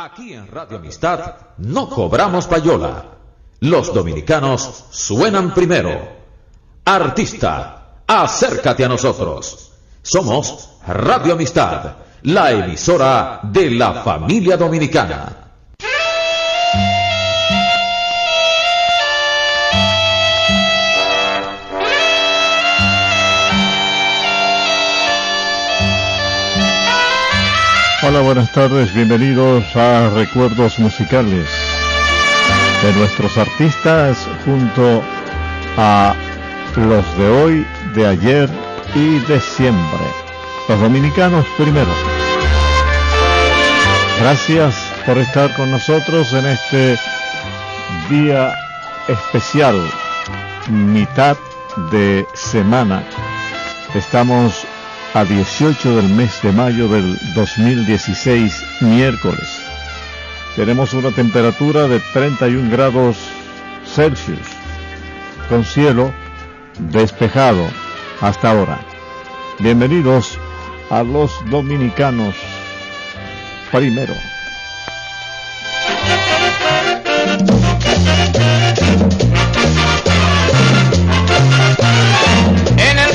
Aquí en Radio Amistad no cobramos payola. Los dominicanos suenan primero. Artista, acércate a nosotros. Somos Radio Amistad, la emisora de la familia dominicana. Hola, buenas tardes, bienvenidos a Recuerdos Musicales de nuestros artistas junto a los de hoy, de ayer y de siempre. Los dominicanos primero. Gracias por estar con nosotros en este día especial, mitad de semana. Estamos a 18 del mes de mayo del 2016, miércoles. Tenemos una temperatura de 31 grados Celsius, con cielo despejado hasta ahora. Bienvenidos a los dominicanos primero.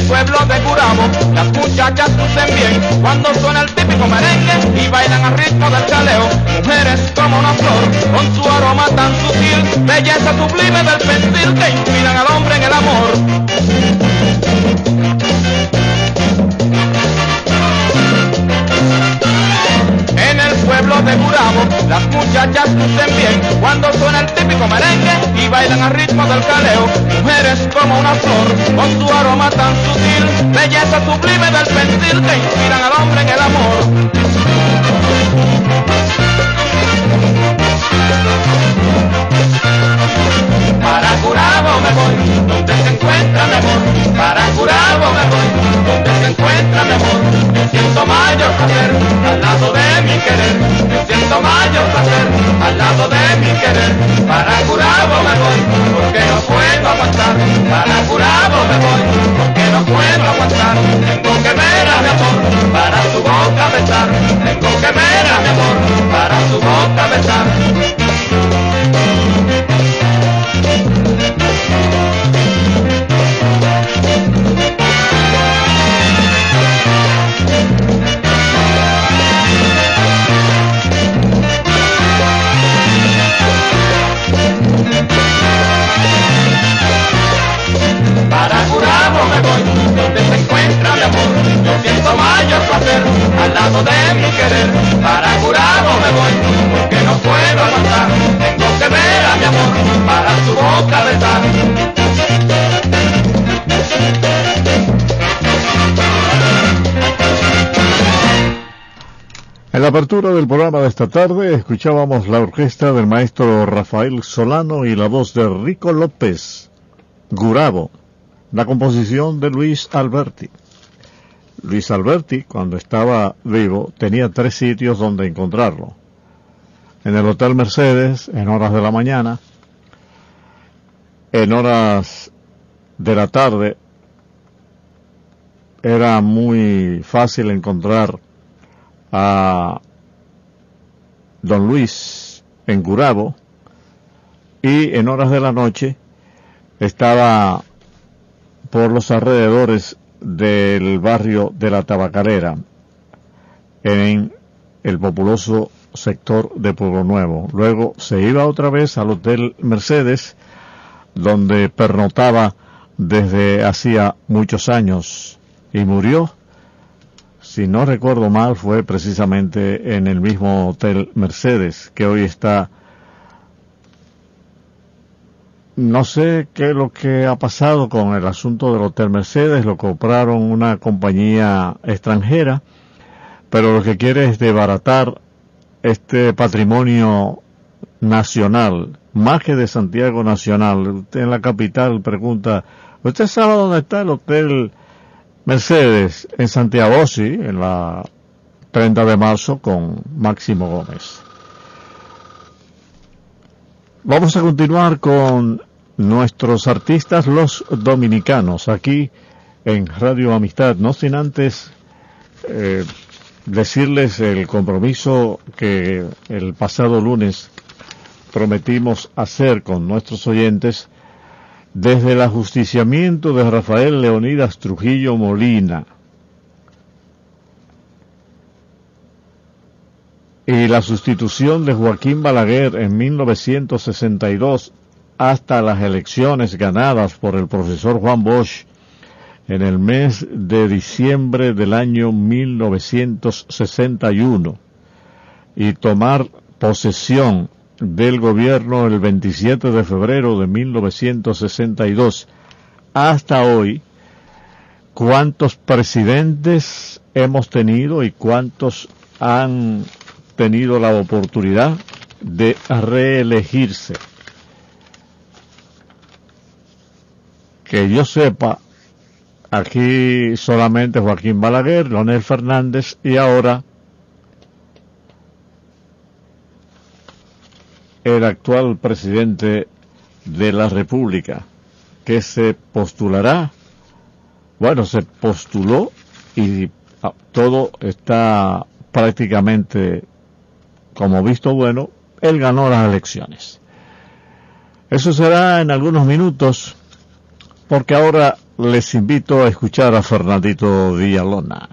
Pueblo de Gurabo, las muchachas lucen bien cuando suena el típico merengue y bailan al ritmo del chaleo. Mujeres como una flor, con su aroma tan sutil, belleza sublime del perfil que inspiran al hombre en el amor. En el pueblo de Gurabo, las muchachas lucen bien cuando suena el típico merengue y bailan al ritmo del caleo. Mujeres como una flor, con su aroma tan sutil, belleza sublime del sentir que inspiran al hombre en el amor. Para Gurabo me voy, donde se encuentra mi amor. Para Gurabo me voy, donde se encuentra mi amor. Me siento mayor placer al lado de mi querer, me siento mayor placer al lado de mi querer. Para Gurabo me voy, porque no puedo aguantar. Para Gurabo me voy, porque no puedo aguantar. Tengo que ver a mi amor, para su boca besar. Tengo que ver a mi amor, para su boca besar. Para Gurabo me voy, donde se encuentra mi amor. Yo siento mayor placer al lado de mi querer. Para Gurabo me voy, porque no puedo aguantar. Tengo que ver a mi amor, para su boca besar. En la apertura del programa de esta tarde escuchábamos la orquesta del maestro Rafael Solano y la voz de Rico López, Gurabo, la composición de Luis Alberti. Luis Alberti, cuando estaba vivo, tenía tres sitios donde encontrarlo. En el Hotel Mercedes, en horas de la mañana, en horas de la tarde, era muy fácil encontrar a don Luis en Gurabo, y en horas de la noche estaba por los alrededores del barrio de la Tabacalera, en el populoso sector de Pueblo Nuevo. Luego se iba otra vez al Hotel Mercedes, donde pernotaba desde hacía muchos años, y murió, si no recuerdo mal, fue precisamente en el mismo Hotel Mercedes, que hoy está... No sé qué es lo que ha pasado con el asunto del Hotel Mercedes, lo compraron una compañía extranjera, pero lo que quiere es desbaratar este patrimonio nacional, más que de Santiago nacional. En la capital pregunta, ¿usted sabe dónde está el Hotel Mercedes? En Santiago, sí, en la 30 de marzo con Máximo Gómez. Vamos a continuar con nuestros artistas, los dominicanos, aquí en Radio Amistad, no sin antes decirles el compromiso que el pasado lunes prometimos hacer con nuestros oyentes desde el ajusticiamiento de Rafael Leonidas Trujillo Molina. Y la sustitución de Joaquín Balaguer en 1962 hasta las elecciones ganadas por el profesor Juan Bosch en el mes de diciembre del año 1961 y tomar posesión del gobierno el 27 de febrero de 1962 hasta hoy, ¿cuántos presidentes hemos tenido y cuántos han tenido la oportunidad de reelegirse? Que yo sepa, aquí solamente Joaquín Balaguer, Leonel Fernández y ahora el actual presidente de la República, que se postulará, bueno, se postuló y todo está prácticamente como visto bueno, él ganó las elecciones. Eso será en algunos minutos, porque ahora les invito a escuchar a Fernandito Villalona.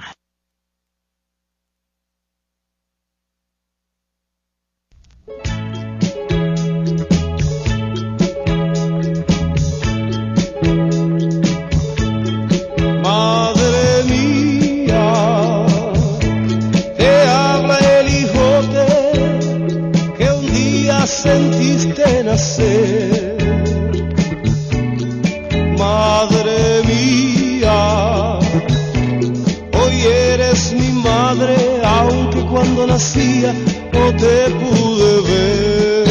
Sentiste nacer, madre mía, hoy eres mi madre, aunque cuando nacía no te pude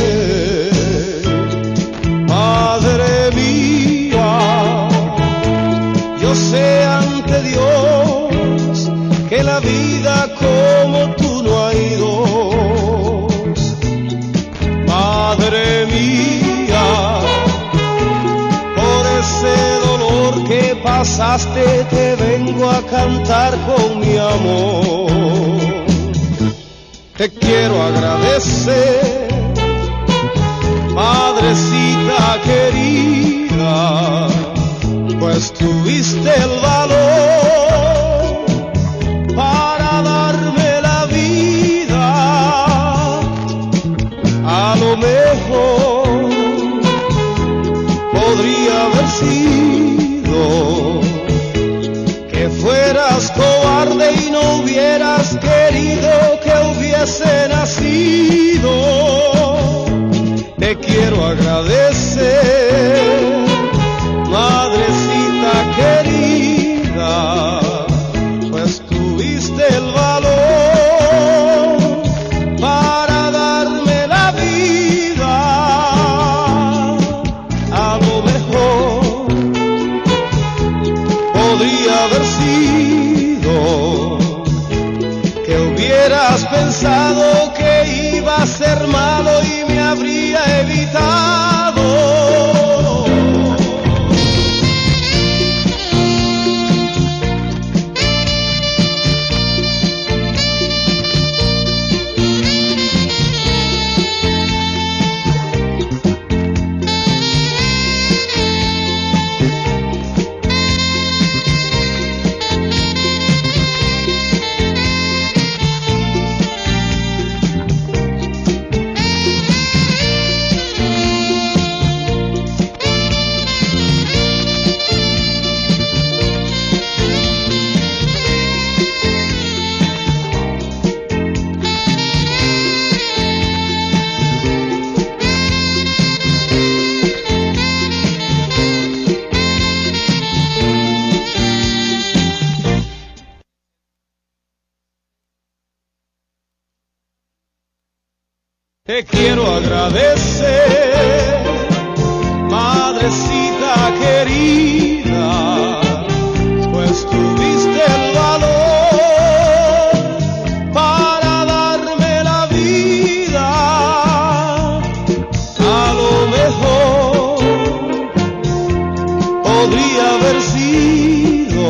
ver. Madre mía, yo sé ante Dios que la vida como tú no ha ido. Madre mía, por ese dolor que pasaste te vengo a cantar con mi amor. Te quiero agradecer, madrecita querida, pues tuviste el valor para darme la vida. A lo mejor podría haber sido que fueras cobarde y no hubieras querido que hubiese nacido. Te quiero agradecer, madrecita querida, pues tuviste el valor para pensado que iba a ser malo y me habría evitado. Te quiero agradecer, madrecita querida, pues tuviste el valor para darme la vida. A lo mejor podría haber sido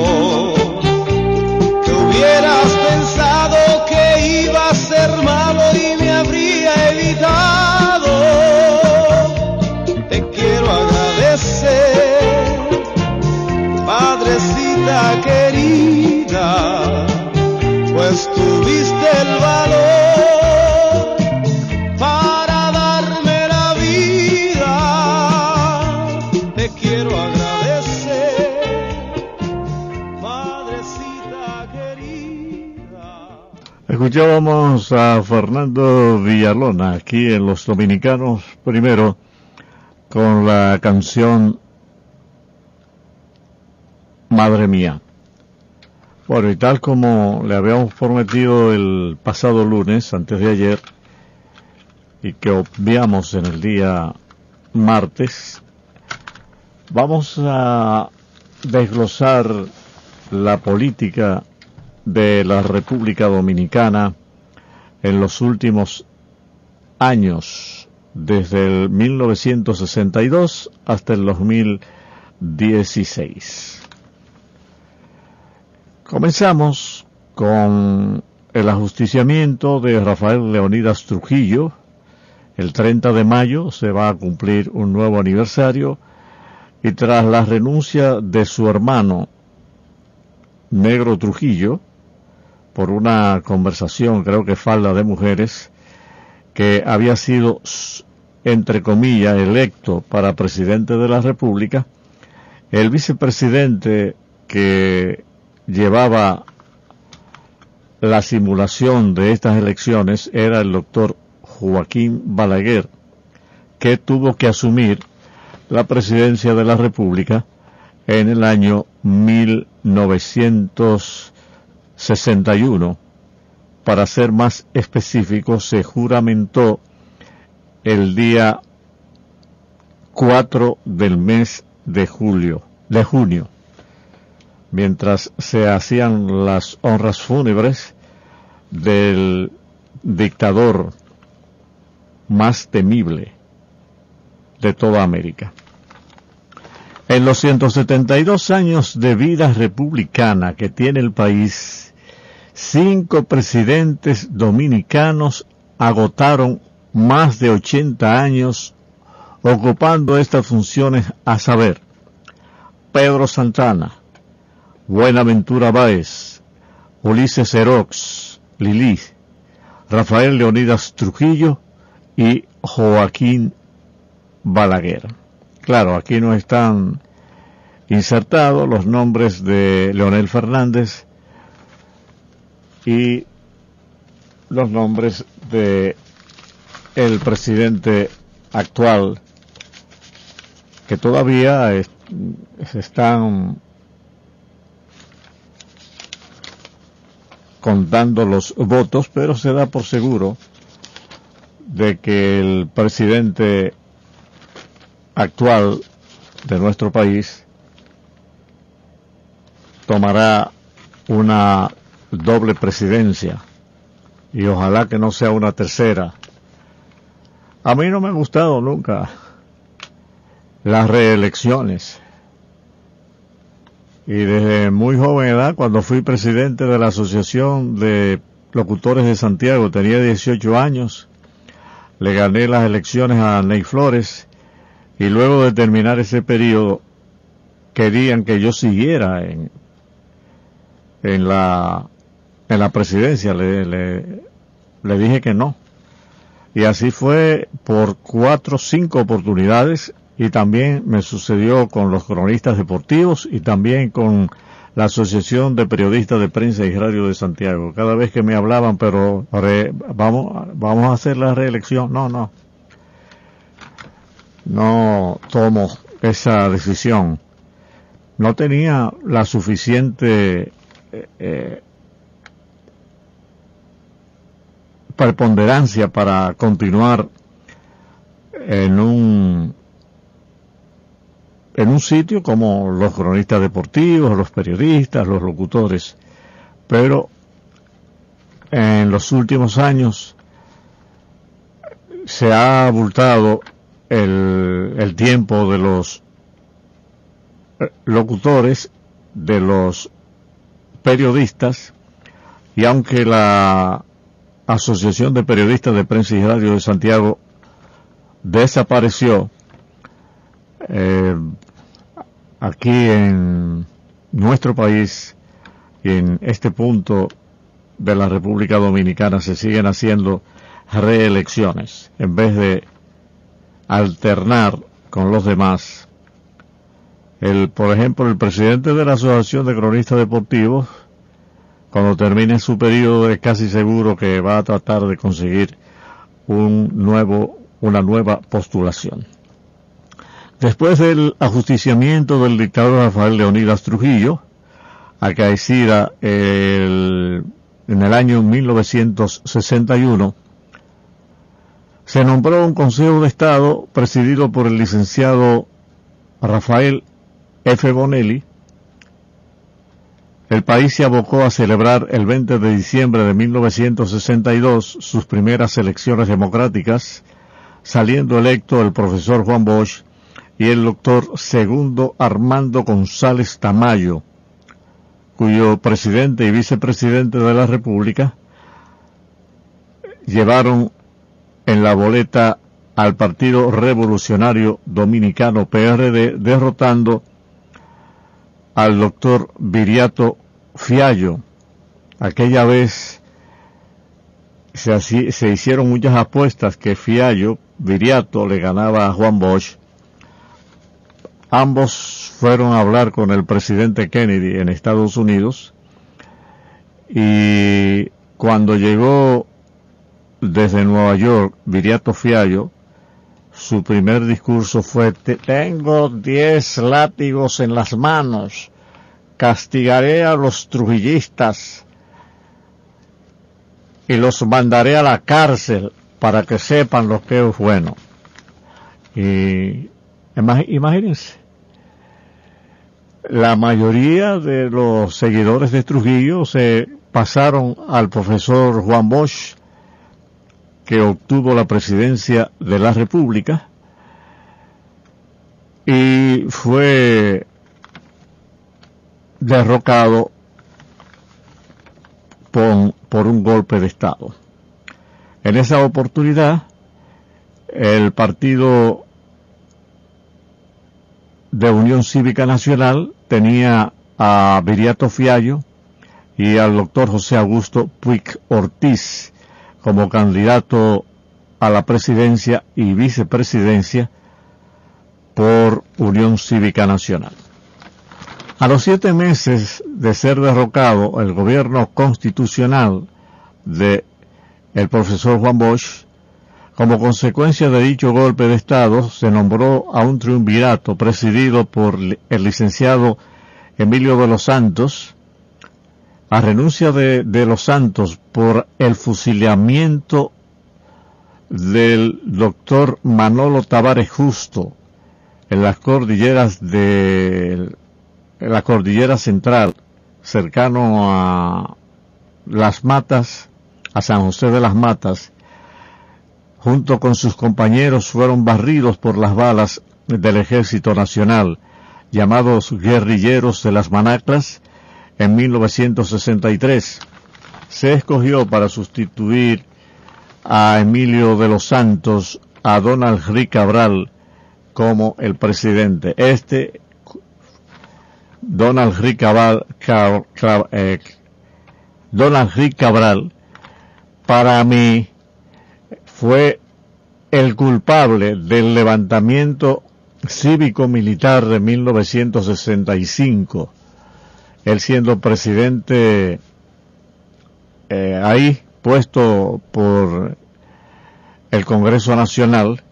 que hubieras pensado Escuchábamos a Fernando Villalona aquí en Los Dominicanos Primero con la canción Madre Mía. Bueno, y tal como le habíamos prometido el pasado lunes, antes de ayer, y que obviamos en el día martes, vamos a desglosar la política de la República Dominicana en los últimos años, desde el 1962 hasta el 2016. Comenzamos con el ajusticiamiento de Rafael Leonidas Trujillo. El 30 de mayo se va a cumplir un nuevo aniversario, y tras la renuncia de su hermano Negro Trujillo por una conversación, creo que falda de mujeres, que había sido, entre comillas, electo para presidente de la República, el vicepresidente que llevaba la simulación de estas elecciones era el doctor Joaquín Balaguer, que tuvo que asumir la presidencia de la República en el año 1961. Para ser más específico, se juramentó el día 4 del mes de junio. Mientras se hacían las honras fúnebres del dictador más temible de toda América. En los 172 años de vida republicana que tiene el país, 5 presidentes dominicanos agotaron más de 80 años ocupando estas funciones, a saber: Pedro Santana, Buenaventura Báez, Ulises Herox Lilí, Rafael Leonidas Trujillo y Joaquín Balaguer. Claro, aquí no están insertados los nombres de Leonel Fernández y los nombres de el presidente actual, que todavía están contando los votos, pero se da por seguro de que el presidente actual de nuestro país tomará una doble presidencia, y ojalá que no sea una tercera. A mí no me han gustado nunca las reelecciones, y desde muy joven edad, cuando fui presidente de la Asociación de Locutores de Santiago, tenía 18 años, le gané las elecciones a Ney Flores, y luego de terminar ese periodo, querían que yo siguiera en la presidencia. Le dije que no. Y así fue por 4 o 5 oportunidades, y también me sucedió con los cronistas deportivos y también con la Asociación de Periodistas de Prensa y Radio de Santiago. Cada vez que me hablaban, pero vamos a hacer la reelección, no tomo esa decisión. No tenía la suficiente preponderancia para continuar en un sitio como los cronistas deportivos, los periodistas, los locutores. Pero en los últimos años se ha abultado el tiempo de los locutores, de los periodistas, y aunque la Asociación de Periodistas de Prensa y Radio de Santiago desapareció, aquí en nuestro país y en este punto de la República Dominicana se siguen haciendo reelecciones en vez de alternar con los demás. Por ejemplo, el presidente de la Asociación de Cronistas Deportivos Cuando termine su periodo es casi seguro que va a tratar de conseguir una nueva postulación. Después del ajusticiamiento del dictador Rafael Leonidas Trujillo, acaecida en el año 1961, se nombró un Consejo de Estado presidido por el licenciado Rafael F. Bonelli. El país se abocó a celebrar el 20 de diciembre de 1962 sus primeras elecciones democráticas, saliendo electo el profesor Juan Bosch y el doctor Segundo Armando González Tamayo, cuyo presidente y vicepresidente de la República llevaron en la boleta al Partido Revolucionario Dominicano PRD, derrotando al doctor Viriato Fiallo. Aquella vez se hicieron muchas apuestas que Viriato le ganaba a Juan Bosch. Ambos fueron a hablar con el presidente Kennedy en Estados Unidos, y cuando llegó desde Nueva York Viriato Fiallo, su primer discurso fue: tengo 10 látigos en las manos, castigaré a los trujillistas y los mandaré a la cárcel para que sepan lo que es bueno. Y imagínense, la mayoría de los seguidores de Trujillo se pasaron al profesor Juan Bosch, que obtuvo la presidencia de la República, y fue derrocado por un golpe de Estado. En esa oportunidad, el Partido de Unión Cívica Nacional tenía a Viriato Fiallo y al doctor José Augusto Puig Ortiz como candidato a la presidencia y vicepresidencia por Unión Cívica Nacional. A los 7 meses de ser derrocado el gobierno constitucional de el profesor Juan Bosch, como consecuencia de dicho golpe de Estado, se nombró a un triunvirato presidido por el licenciado Emilio de los Santos. A renuncia de los Santos por el fusilamiento del doctor Manolo Tavares Justo en las cordilleras la cordillera central, cercano a Las Matas, a San José de las Matas, junto con sus compañeros fueron barridos por las balas del Ejército Nacional, llamados guerrilleros de las Manaclas. En 1963 se escogió para sustituir a Emilio de los Santos a Donald Reid Cabral como el presidente. Donald Reid Cabral, para mí, fue el culpable del levantamiento cívico-militar de 1965. Él siendo presidente ahí, puesto por el Congreso Nacional,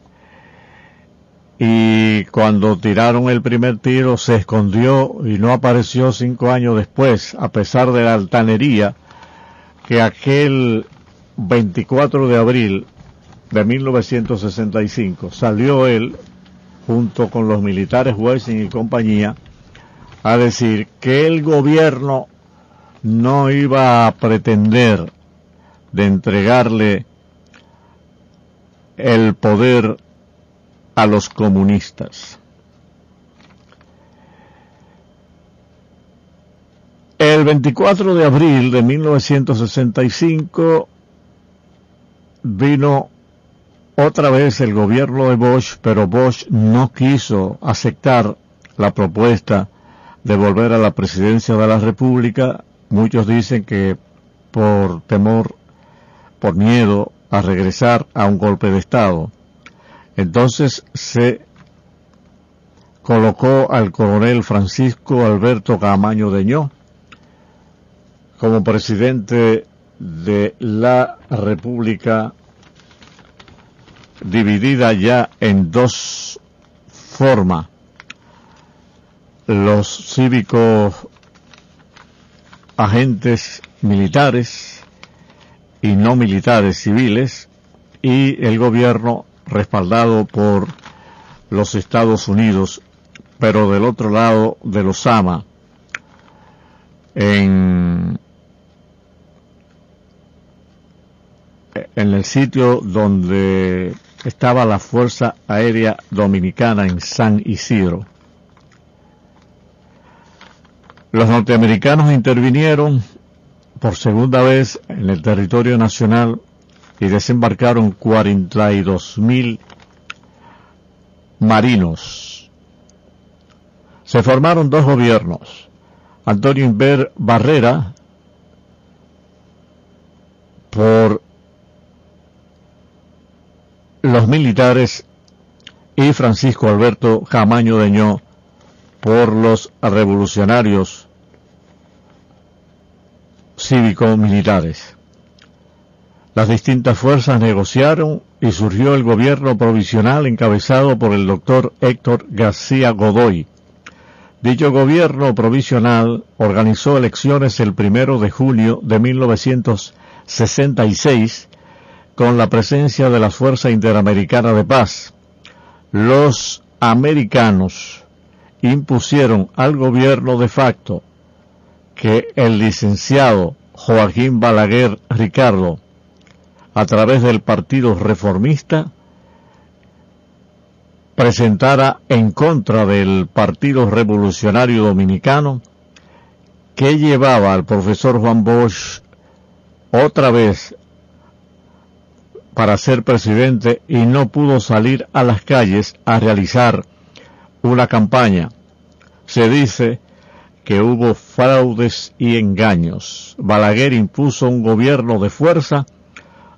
y cuando tiraron el primer tiro se escondió y no apareció 5 años después, a pesar de la altanería que aquel 24 de abril de 1965 salió él, junto con los militares Wessing y compañía, a decir que el gobierno no iba a pretender de entregarle el poder a los comunistas. El 24 de abril de 1965 vino otra vez el gobierno de Bosch, pero Bosch no quiso aceptar la propuesta de volver a la presidencia de la República. Muchos dicen que por temor, por miedo a regresar a un golpe de Estado. Entonces se colocó al coronel Francisco Alberto Caamaño Deñó como presidente de la República, dividida ya en dos formas: los cívicos agentes militares y no militares civiles, y el gobierno respaldado por los Estados Unidos, pero del otro lado de los AMA, en el sitio donde estaba la Fuerza Aérea Dominicana, en San Isidro. Los norteamericanos intervinieron por segunda vez en el territorio nacional y desembarcaron 42.000 marinos. Se formaron dos gobiernos: Antonio Inver Barrera por los militares y Francisco Alberto Caamaño Deñó por los revolucionarios cívico-militares. Las distintas fuerzas negociaron y surgió el gobierno provisional encabezado por el doctor Héctor García Godoy. Dicho gobierno provisional organizó elecciones el 1 de junio de 1966, con la presencia de la Fuerza Interamericana de Paz. Los americanos impusieron al gobierno de facto que el licenciado Joaquín Balaguer Ricardo, a través del Partido Reformista, presentara en contra del Partido Revolucionario Dominicano, que llevaba al profesor Juan Bosch otra vez para ser presidente, y no pudo salir a las calles a realizar una campaña. Se dice que hubo fraudes y engaños. Balaguer impuso un gobierno de fuerza,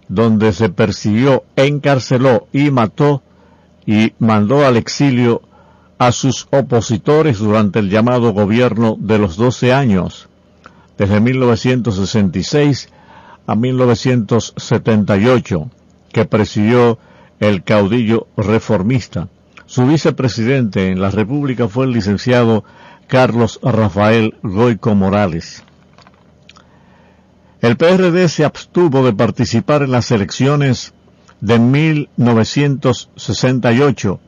donde se persiguió, encarceló y mató y mandó al exilio a sus opositores durante el llamado gobierno de los 12 años, desde 1966 a 1978, que presidió el caudillo reformista. Su vicepresidente en la República fue el licenciado Carlos Rafael Goico Morales. El PRD se abstuvo de participar en las elecciones de 1968,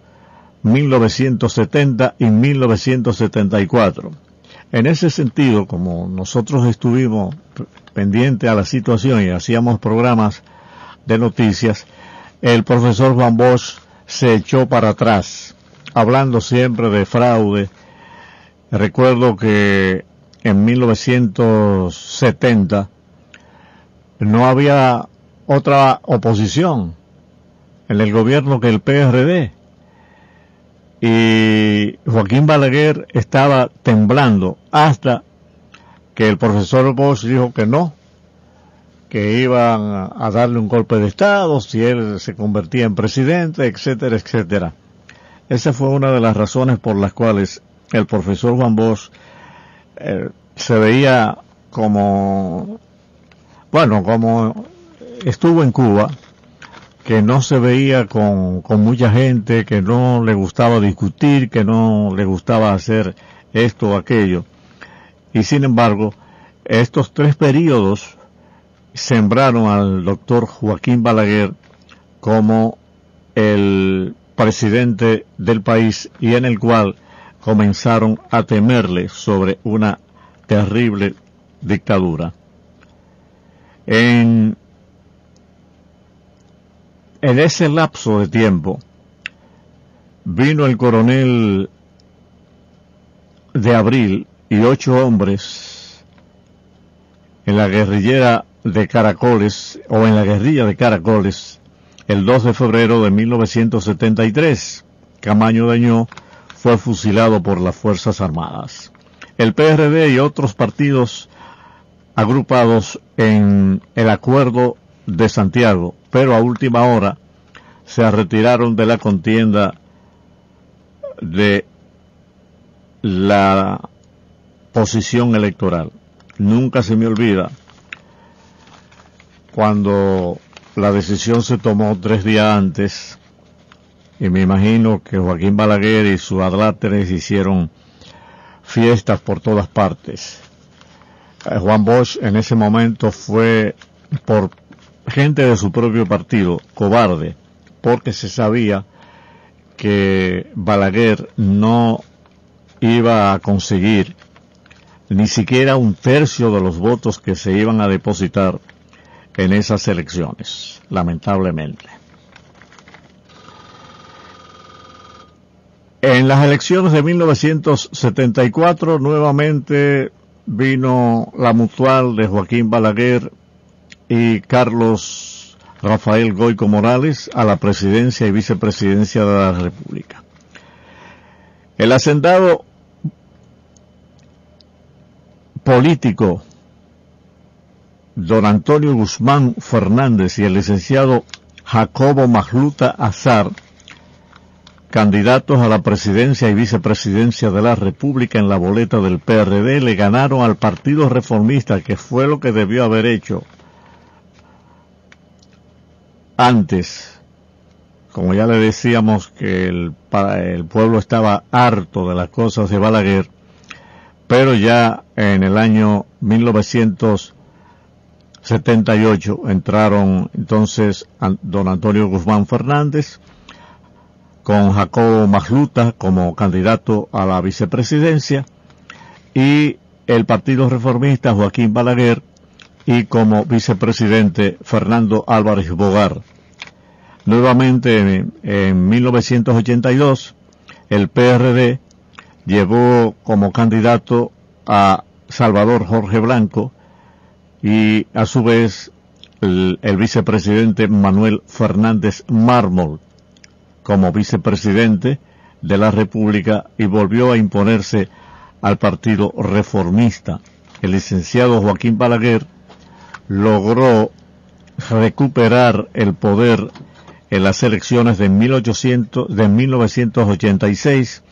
1970 y 1974. En ese sentido, como nosotros estuvimos pendientes a la situación y hacíamos programas de noticias, el profesor Juan Bosch se echó para atrás, hablando siempre de fraude. Recuerdo que en 1970... no había otra oposición en el gobierno que el PRD. Y Joaquín Balaguer estaba temblando, hasta que el profesor Bosch dijo que no, que iban a darle un golpe de Estado si él se convertía en presidente, etcétera, etcétera. Esa fue una de las razones por las cuales el profesor Juan Bosch se veía como... Bueno, como estuvo en Cuba, que no se veía con mucha gente, que no le gustaba discutir, que no le gustaba hacer esto o aquello. Y sin embargo, estos tres periodos sembraron al doctor Joaquín Balaguer como el presidente del país, y en el cual comenzaron a temerle sobre una terrible dictadura. En ese lapso de tiempo vino el coronel de Abril y 8 hombres en la guerrilla de Caracoles, el 2 de febrero de 1973. Caamaño Deñó fue fusilado por las Fuerzas Armadas. El PRD y otros partidos agrupados en el Acuerdo de Santiago, pero a última hora se retiraron de la contienda de la posición electoral. nunca se me olvida cuando la decisión se tomó 3 días antes, y me imagino que Joaquín Balaguer y sus adláteres hicieron fiestas por todas partes. Juan Bosch en ese momento fue, por gente de su propio partido, cobarde, porque se sabía que Balaguer no iba a conseguir ni siquiera 1/3 de los votos que se iban a depositar en esas elecciones, lamentablemente. En las elecciones de 1974 nuevamente vino la mutual de Joaquín Balaguer y Carlos Rafael Goico Morales a la presidencia y vicepresidencia de la República. El hacendado político don Antonio Guzmán Fernández y el licenciado Jacobo Majluta Azar, candidatos a la presidencia y vicepresidencia de la República en la boleta del PRD, le ganaron al Partido Reformista, que fue lo que debió haber hecho antes. Como ya le decíamos que el pueblo estaba harto de las cosas de Balaguer, pero ya en el año 1978 entraron entonces don Antonio Guzmán Fernández con Jacobo Majluta como candidato a la vicepresidencia y el Partido Reformista Joaquín Balaguer y como vicepresidente Fernando Álvarez Bogar. Nuevamente en 1982 el PRD llevó como candidato a Salvador Jorge Blanco y a su vez el vicepresidente Manuel Fernández Mármol como vicepresidente de la República, y volvió a imponerse al Partido Reformista. El licenciado Joaquín Balaguer logró recuperar el poder en las elecciones de 1986,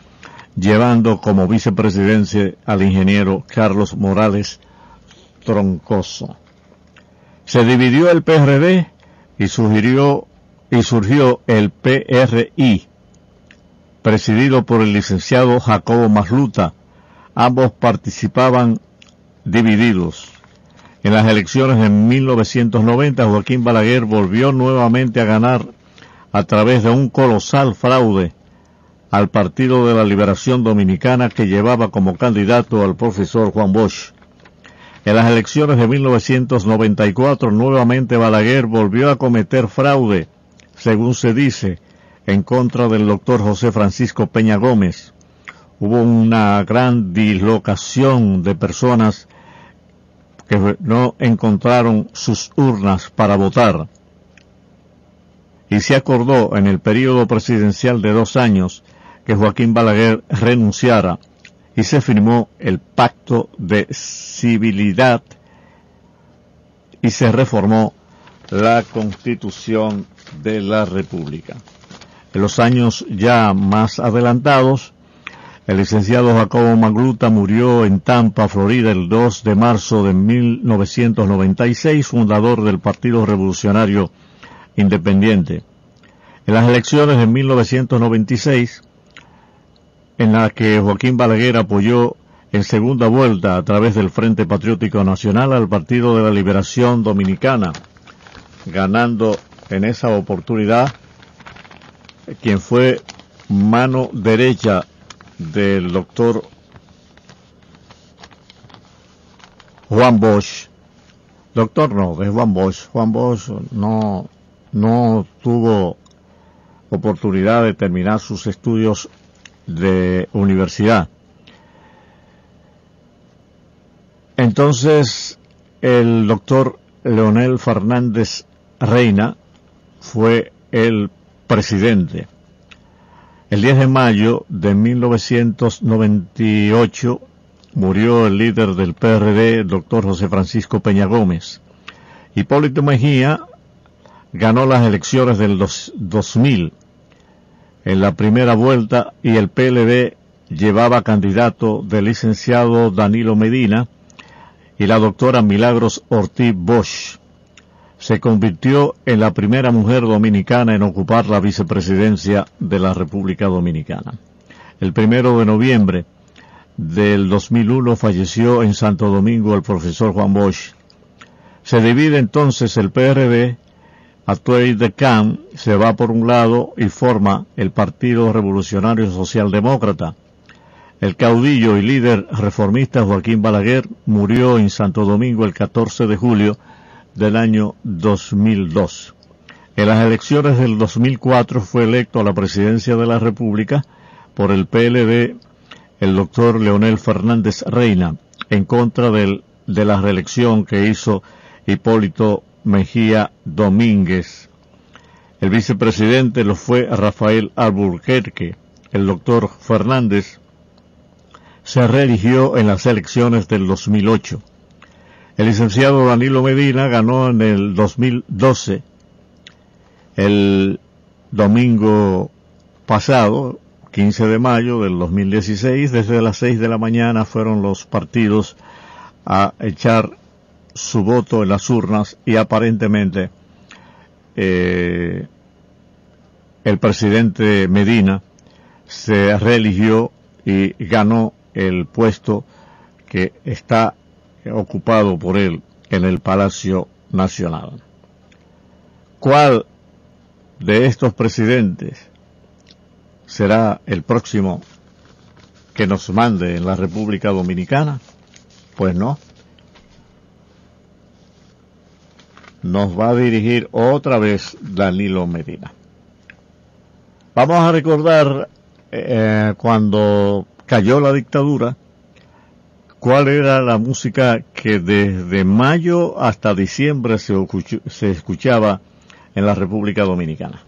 llevando como vicepresidente al ingeniero Carlos Morales Troncoso. Se dividió el PRD y surgió el PRI, presidido por el licenciado Jacobo Majluta. Ambos participaban divididos. En las elecciones de 1990, Joaquín Balaguer volvió nuevamente a ganar a través de un colosal fraude al Partido de la Liberación Dominicana, que llevaba como candidato al profesor Juan Bosch. En las elecciones de 1994, nuevamente Balaguer volvió a cometer fraude, según se dice, en contra del doctor José Francisco Peña Gómez. Hubo una gran dislocación de personas que no encontraron sus urnas para votar. Y se acordó en el periodo presidencial de 2 años que Joaquín Balaguer renunciara y se firmó el Pacto de Civilidad y se reformó la Constitución de la República. En los años ya más adelantados, el licenciado Jacobo Majluta murió en Tampa, Florida, el 2 de marzo de 1996, fundador del Partido Revolucionario Independiente. En las elecciones de 1996, en las que Joaquín Balaguer apoyó en segunda vuelta a través del Frente Patriótico Nacional al Partido de la Liberación Dominicana, ganando en esa oportunidad quien fue mano derecha del doctor Juan Bosch. De Juan Bosch. Juan Bosch no tuvo oportunidad de terminar sus estudios de universidad. Entonces, el doctor Leonel Fernández Reina fue el presidente. El 10 de mayo de 1998 murió el líder del PRD, el doctor José Francisco Peña Gómez. Hipólito Mejía ganó las elecciones del 2000 en la primera vuelta y el PLD llevaba candidato del licenciado Danilo Medina y la doctora Milagros Ortiz Bosch. Se convirtió en la primera mujer dominicana en ocupar la vicepresidencia de la República Dominicana. El 1 de noviembre del 2001 falleció en Santo Domingo el profesor Juan Bosch. Se divide entonces el PRD, Atuey de Can se va por un lado y forma el Partido Revolucionario Socialdemócrata. El caudillo y líder reformista Joaquín Balaguer murió en Santo Domingo el 14 de julio del año 2002. En las elecciones del 2004 fue electo a la presidencia de la República por el PLD el doctor Leonel Fernández Reina, en contra de la reelección que hizo Hipólito Mejía Domínguez. El vicepresidente lo fue Rafael Alburquerque. El doctor Fernández se reeligió en las elecciones del 2008. El licenciado Danilo Medina ganó en el 2012, el domingo pasado, 15 de mayo del 2016, desde las 6 de la mañana fueron los partidos a echar su voto en las urnas y aparentemente el presidente Medina se reeligió y ganó el puesto que está ocupado por él en el Palacio Nacional. ¿Cuál de estos presidentes será el próximo que nos mande en la República Dominicana? Pues no. Nos va a dirigir otra vez Danilo Medina. Vamos a recordar cuando cayó la dictadura, ¿cuál era la música que desde mayo hasta diciembre se escuchaba en la República Dominicana?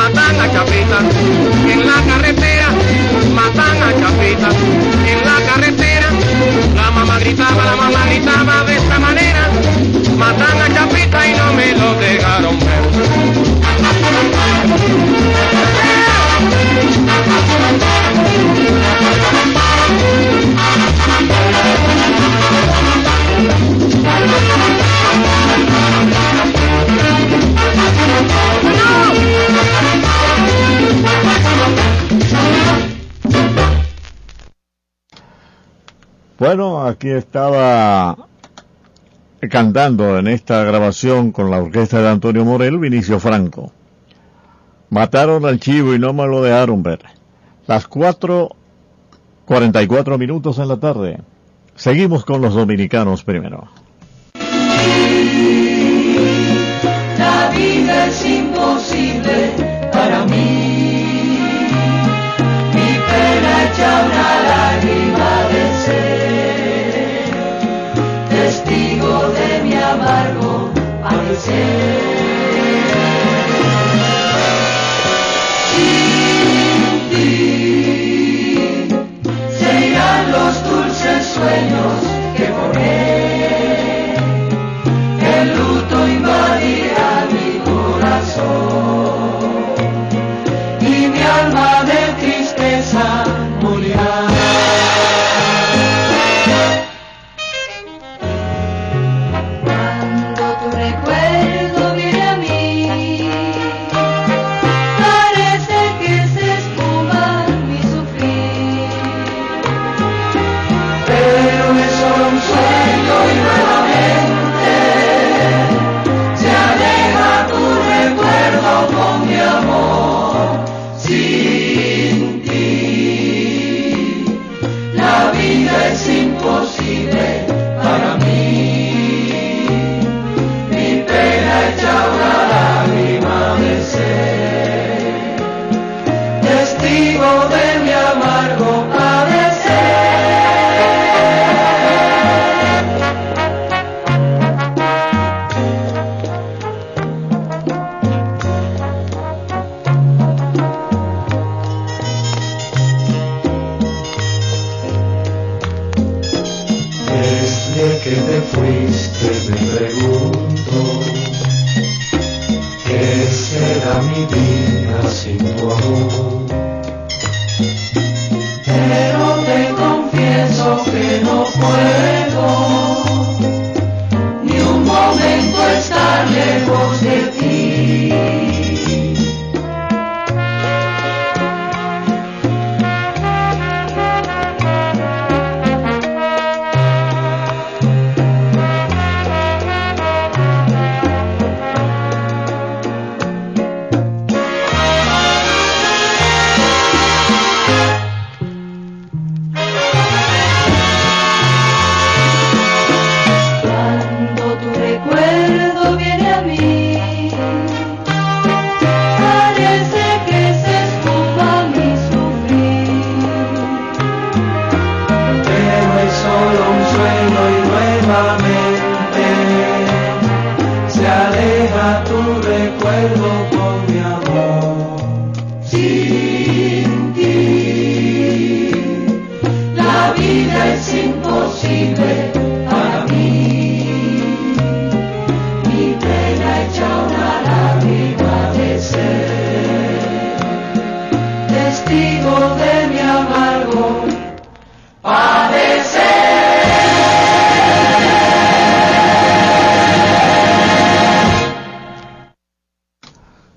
Matan a Capita, y en la carretera matan Bueno, aquí estaba cantando en esta grabación con la orquesta de Antonio Morel, Vinicio Franco. Mataron al chivo y no me lo dejaron ver. Las 4:44 minutos en la tarde. Seguimos con los dominicanos primero. La vida es imposible para mí. Mi pena echa una lágrima de ser, testigo de mi amargo padecer. Los dulces sueños que borré, el luto invadirá mi corazón y mi alma de tristeza morirá.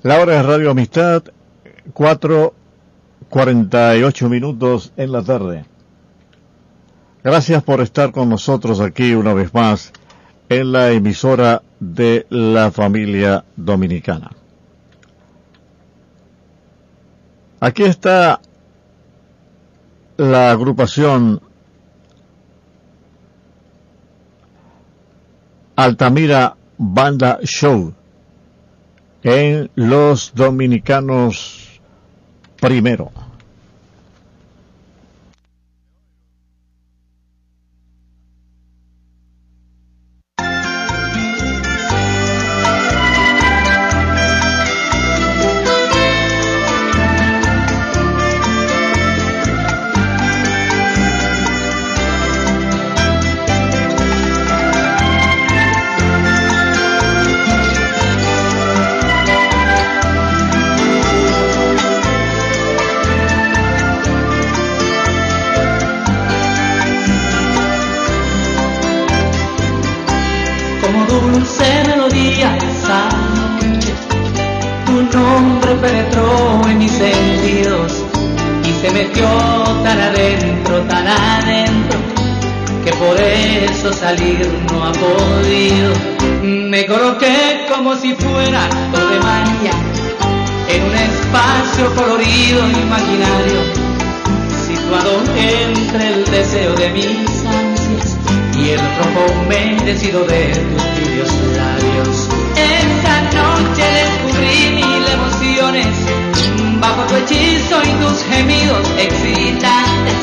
La hora es Radio Amistad, 4:48 minutos en la tarde. Gracias por estar con nosotros aquí una vez más en la emisora de la familia dominicana. Aquí está la agrupación Altamira Banda Show. En los dominicanos primero. Penetró en mis sentidos y se metió tan adentro que por eso salir no ha podido. Me coloqué como si fuera todo de magia, en un espacio colorido imaginario, situado entre el deseo de mis ansias y el rojo merecido de tus tibios labios. Esa noche descubrí mil emociones bajo tu hechizo y tus gemidos excitantes,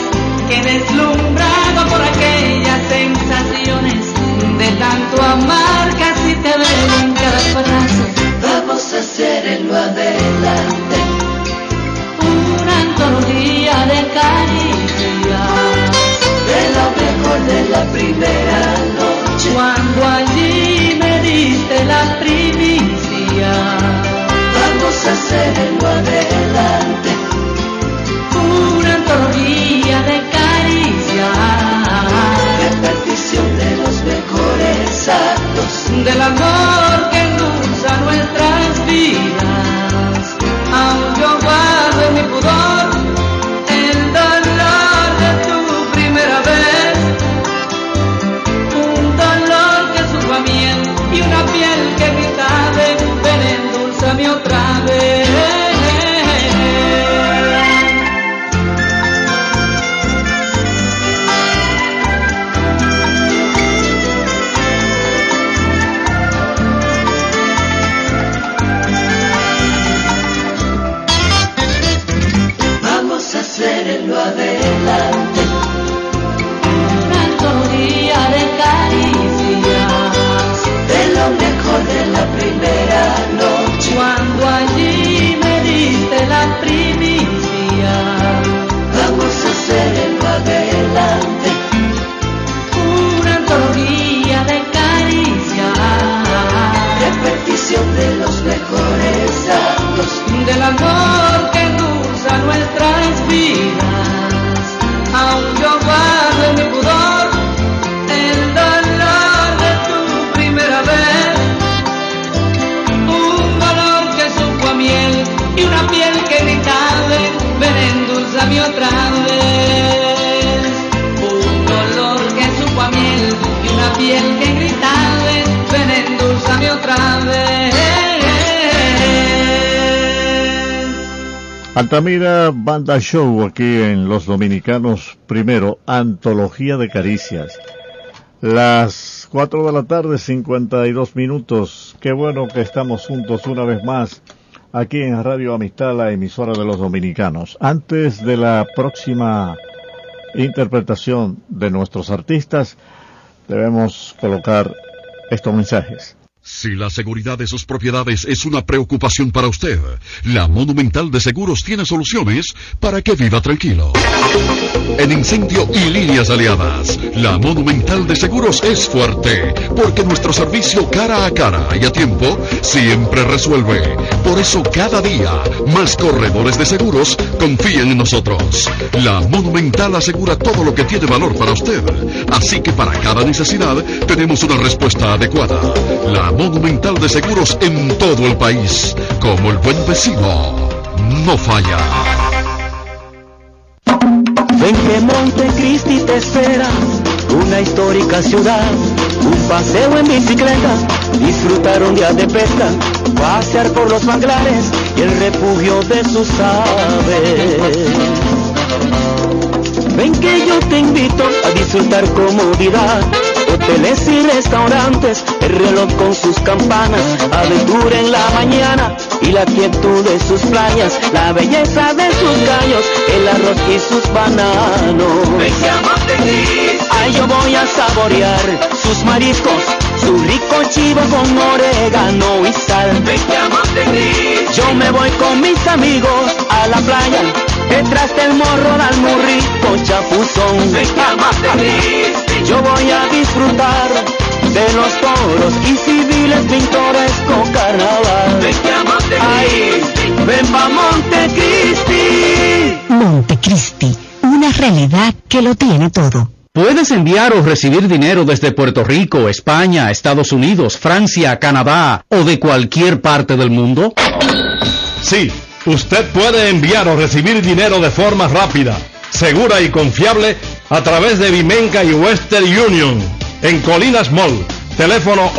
que deslumbrado por aquellas sensaciones de tanto amar casi te veo en cada frase. Vamos a hacerlo adelante, una antología de caricias, de lo mejor de la primera noche, cuando allí me diste la primicia. Vamos a hacerlo adelante, una antología de caricias, repartición de los mejores actos, del amor que endulza nuestras vidas. Aún yo guardo en mi pudor el dolor de tu primera vez, un dolor que supo a miel y una piel que gritaba ven endulzame otra vez. Cuando allí me diste la primicia, vamos a hacerlo adelante, una antología de caricias, repartición de los mejores actos, del amor que endulza nuestras vidas. Aún yo guardo en mi pudor el dolor de tu primera vez, y una piel que gritaba ven endulzame otra vez, un dolor que supo a miel y una piel que gritaba ven endulzame otra vez. Altamira Banda Show aquí en Los Dominicanos Primero, antología de caricias. Las 4 de la tarde, 52 minutos. Qué bueno que estamos juntos una vez más aquí en Radio Amistad, la emisora de los dominicanos. Antes de la próxima interpretación de nuestros artistas, debemos colocar estos mensajes. Si la seguridad de sus propiedades es una preocupación para usted, La Monumental de Seguros tiene soluciones para que viva tranquilo. En incendio y líneas aliadas, La Monumental de Seguros es fuerte, porque nuestro servicio cara a cara y a tiempo siempre resuelve. Por eso cada día más corredores de seguros confían en nosotros. La Monumental asegura todo lo que tiene valor para usted, así que para cada necesidad tenemos una respuesta adecuada. La Monumental de Seguros en todo el país, como el buen vecino, no falla. Ven que Montecristi te espera, una histórica ciudad, un paseo en bicicleta, disfrutar un día de pesca, pasear por los manglares y el refugio de sus aves. Ven que yo te invito a disfrutar comodidad, hoteles y restaurantes, el reloj con sus campanas, aventura en la mañana y la quietud de sus playas, la belleza de sus gallos, el arroz y sus bananos. Vengamos de Cristo. Ay, yo voy a saborear sus mariscos, su rico chivo con orégano y sal. Vengamos de Cristo. Yo me voy con mis amigos a la playa, detrás del morro dan muy rico chapuzón. Vengamos de Cristo. Yo voy a disfrutar de los toros y civiles pintoresco carnaval. Ahí, ven pa' Montecristi. Montecristi, una realidad que lo tiene todo. Puedes enviar o recibir dinero desde Puerto Rico, España, Estados Unidos, Francia, Canadá o de cualquier parte del mundo. Sí, usted puede enviar o recibir dinero de forma rápida, segura y confiable a través de Vimenca y Western Union en Colinas Mall. Teléfono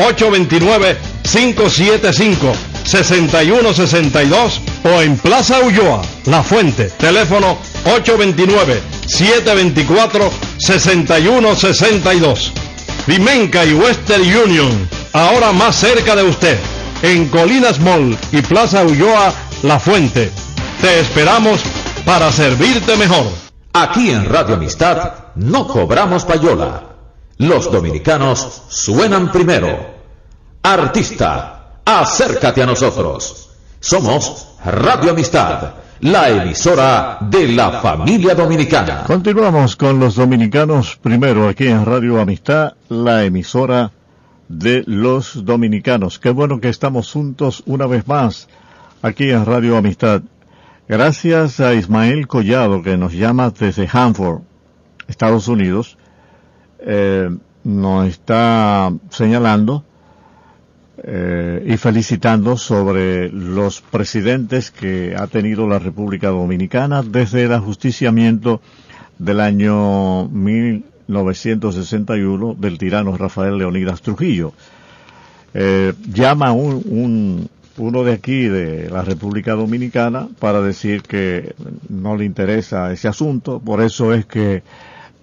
829-575-6162 o en Plaza Ulloa, La Fuente. Teléfono 829-724-6162. Vimenca y Western Union, ahora más cerca de usted. En Colinas Mall y Plaza Ulloa, La Fuente. Te esperamos para servirte mejor. Aquí en Radio Amistad no cobramos payola. Los dominicanos suenan primero. Artista, acércate a nosotros. Somos Radio Amistad, la emisora de la familia dominicana. Continuamos con los dominicanos primero aquí en Radio Amistad, la emisora de los dominicanos. Qué bueno que estamos juntos una vez más aquí en Radio Amistad. Gracias a Ismael Collado, que nos llama desde Hanford, Estados Unidos. Nos está señalando y felicitando sobre los presidentes que ha tenido la República Dominicana desde el ajusticiamiento del año 1961 del tirano Rafael Leonidas Trujillo. Llama uno de aquí de la República Dominicana para decir que no le interesa ese asunto, por eso es que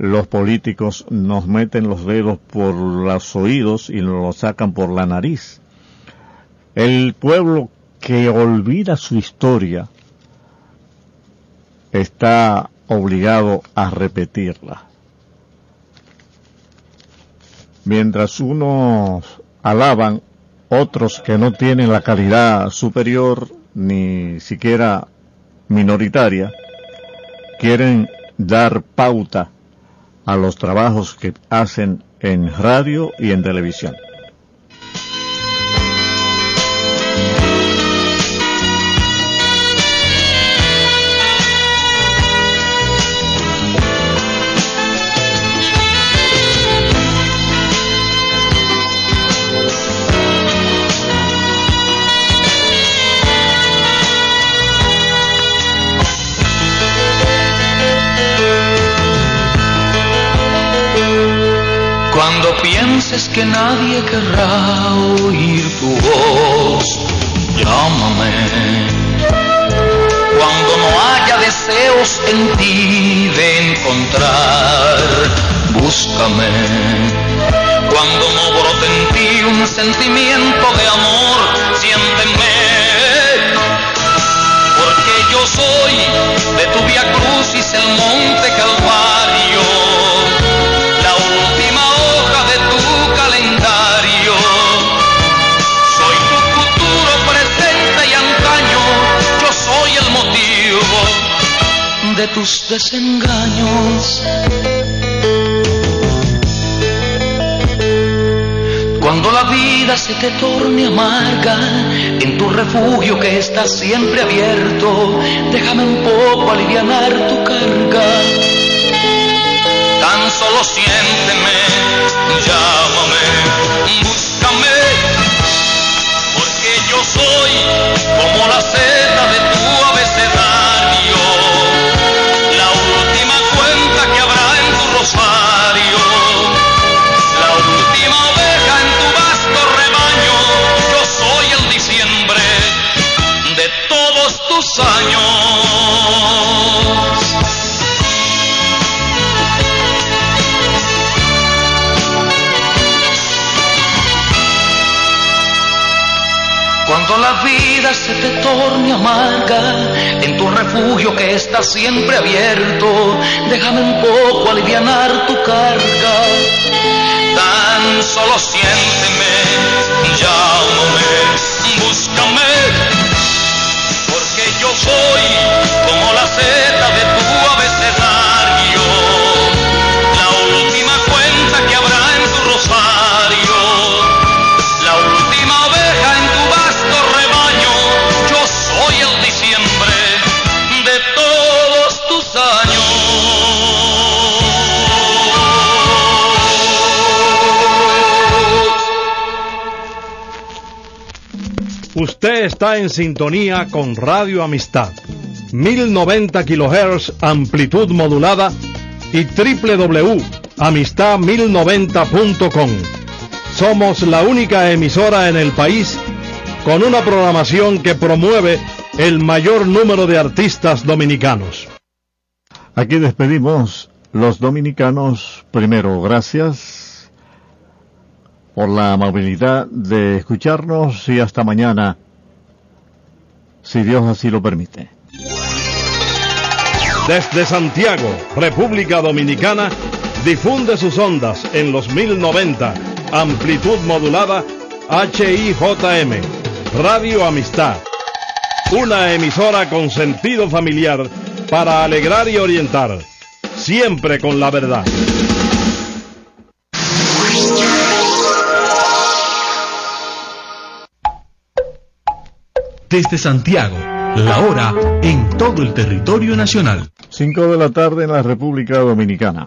los políticos nos meten los dedos por los oídos y nos los sacan por la nariz. El pueblo que olvida su historia está obligado a repetirla. Mientras unos alaban, otros que no tienen la calidad superior ni siquiera minoritaria, quieren dar pauta a los trabajos que hacen en radio y en televisión. Cuando pienses que nadie querrá oír tu voz, llámame. Cuando no haya deseos en ti de encontrar, búscame. Cuando no brote en ti un sentimiento de amor, siénteme. Porque yo soy de tu Vía Crucis, el monte Calvario, de tus desengaños. Cuando la vida se te torne amarga, en tu refugio que está siempre abierto, déjame un poco alivianar tu carga. Tan solo siénteme, llámame, búscame, porque yo soy como la seta de tu abecedario, la última oveja en tu vasto rebaño. Yo soy el diciembre de todos tus años. Cuando la vida se te torne amarga, en tu refugio que está siempre abierto, déjame un poco alivianar tu carga. Tan solo siénteme, llámame, búscame, porque yo soy como la seta de tu abecedario, la última cuenta que habrá en tu rosario, la última oveja en tu vasto rebaño. Yo soy el diciembre de todos tus años. Usted está en sintonía con Radio Amistad, 1090 kHz amplitud modulada y www.amistad1090.com. Somos la única emisora en el país con una programación que promueve el mayor número de artistas dominicanos. Aquí despedimos Los Dominicanos Primero. Gracias por la amabilidad de escucharnos y hasta mañana, si Dios así lo permite. Desde Santiago, República Dominicana, difunde sus ondas en los 1090, amplitud modulada, HIJM, Radio Amistad. Una emisora con sentido familiar para alegrar y orientar, siempre con la verdad. Desde Santiago, la hora en todo el territorio nacional. 5 de la tarde en la República Dominicana.